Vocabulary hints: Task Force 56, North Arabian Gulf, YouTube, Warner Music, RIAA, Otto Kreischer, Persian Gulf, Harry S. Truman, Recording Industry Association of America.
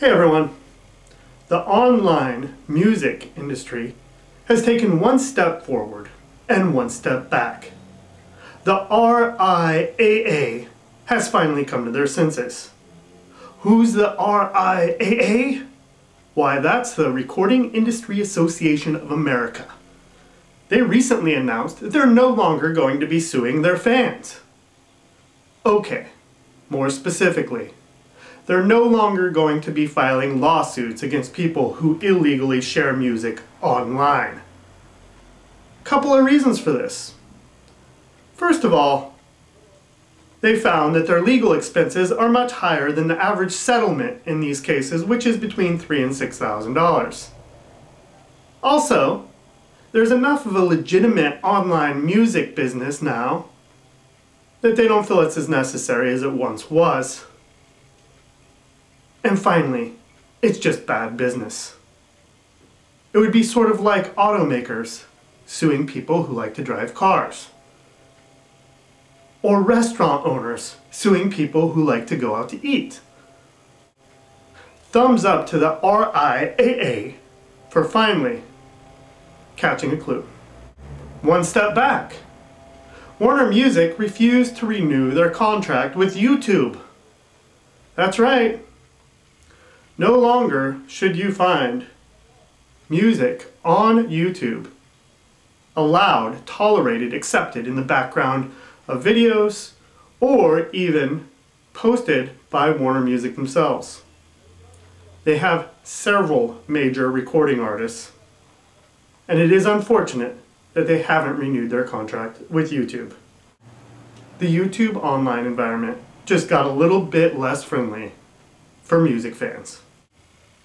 Hey everyone! The online music industry has taken one step forward and one step back. The RIAA has finally come to their senses. Who's the RIAA? Why, that's the Recording Industry Association of America. They recently announced that they're no longer going to be suing their fans. Okay, more specifically, they're no longer going to be filing lawsuits against people who illegally share music online. Couple of reasons for this. First of all, they found that their legal expenses are much higher than the average settlement in these cases, which is between $3,000 and $6,000. Also, there's enough of a legitimate online music business now that they don't feel it's as necessary as it once was. And finally, it's just bad business. It would be sort of like automakers suing people who like to drive cars, or restaurant owners suing people who like to go out to eat. Thumbs up to the RIAA for finally catching a clue. One step back. Warner Music refused to renew their contract with YouTube. That's right. No longer should you find music on YouTube allowed, tolerated, accepted in the background of videos or even posted by Warner Music themselves. They have several major recording artists, and it is unfortunate that they haven't renewed their contract with YouTube. The YouTube online environment just got a little bit less friendly for music fans.